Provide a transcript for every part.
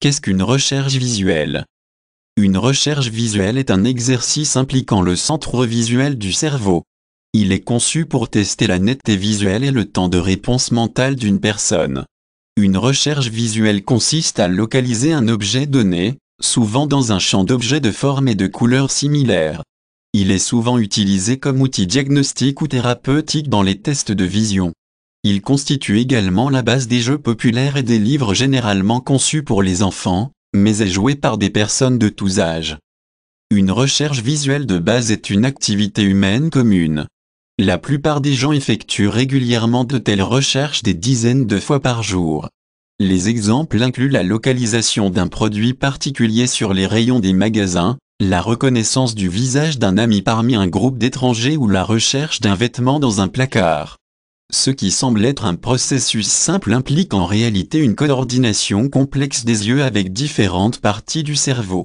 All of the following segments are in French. Qu'est-ce qu'une recherche visuelle? Une recherche visuelle est un exercice impliquant le centre visuel du cerveau. Il est conçu pour tester la netteté visuelle et le temps de réponse mentale d'une personne. Une recherche visuelle consiste à localiser un objet donné, souvent dans un champ d'objets de forme et de couleurs similaires. Il est souvent utilisé comme outil diagnostique ou thérapeutique dans les tests de vision. Il constitue également la base des jeux populaires et des livres généralement conçus pour les enfants, mais est joué par des personnes de tous âges. Une recherche visuelle de base est une activité humaine commune. La plupart des gens effectuent régulièrement de telles recherches des dizaines de fois par jour. Les exemples incluent la localisation d'un produit particulier sur les rayons des magasins, la reconnaissance du visage d'un ami parmi un groupe d'étrangers ou la recherche d'un vêtement dans un placard. Ce qui semble être un processus simple implique en réalité une coordination complexe des yeux avec différentes parties du cerveau.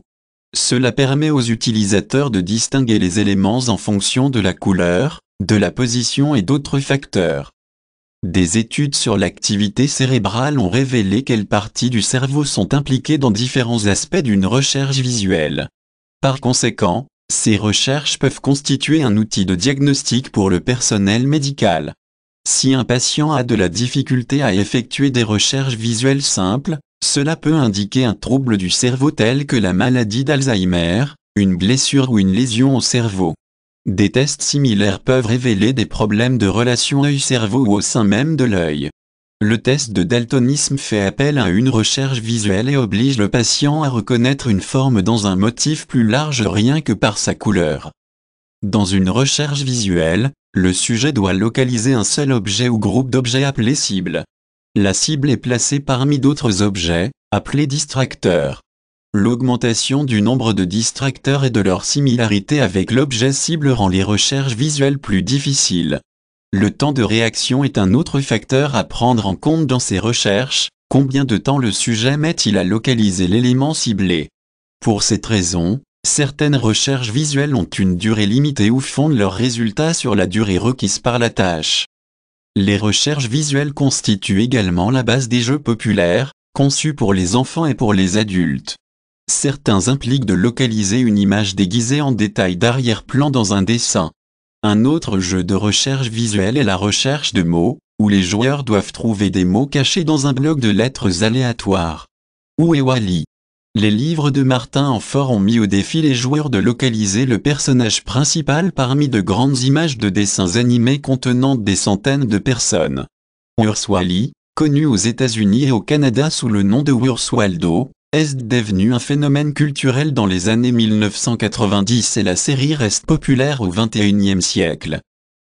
Cela permet aux utilisateurs de distinguer les éléments en fonction de la couleur, de la position et d'autres facteurs. Des études sur l'activité cérébrale ont révélé quelles parties du cerveau sont impliquées dans différents aspects d'une recherche visuelle. Par conséquent, ces recherches peuvent constituer un outil de diagnostic pour le personnel médical. Si un patient a de la difficulté à effectuer des recherches visuelles simples, cela peut indiquer un trouble du cerveau tel que la maladie d'Alzheimer, une blessure ou une lésion au cerveau. Des tests similaires peuvent révéler des problèmes de relation œil-cerveau ou au sein même de l'œil. Le test de daltonisme fait appel à une recherche visuelle et oblige le patient à reconnaître une forme dans un motif plus large rien que par sa couleur. Dans une recherche visuelle, le sujet doit localiser un seul objet ou groupe d'objets appelé cible. La cible est placée parmi d'autres objets, appelés distracteurs. L'augmentation du nombre de distracteurs et de leur similarité avec l'objet cible rend les recherches visuelles plus difficiles. Le temps de réaction est un autre facteur à prendre en compte dans ces recherches. Combien de temps le sujet met-il à localiser l'élément ciblé? Pour cette raison, certaines recherches visuelles ont une durée limitée ou fondent leurs résultats sur la durée requise par la tâche. Les recherches visuelles constituent également la base des jeux populaires, conçus pour les enfants et pour les adultes. Certains impliquent de localiser une image déguisée en détail d'arrière-plan dans un dessin. Un autre jeu de recherche visuelle est la recherche de mots, où les joueurs doivent trouver des mots cachés dans un bloc de lettres aléatoires. Où est Wally? Les livres de Martin Handford ont mis au défi les joueurs de localiser le personnage principal parmi de grandes images de dessins animés contenant des centaines de personnes. Where's Wally, connu aux États-Unis et au Canada sous le nom de Where's Waldo, est devenu un phénomène culturel dans les années 1990 et la série reste populaire au XXIe siècle.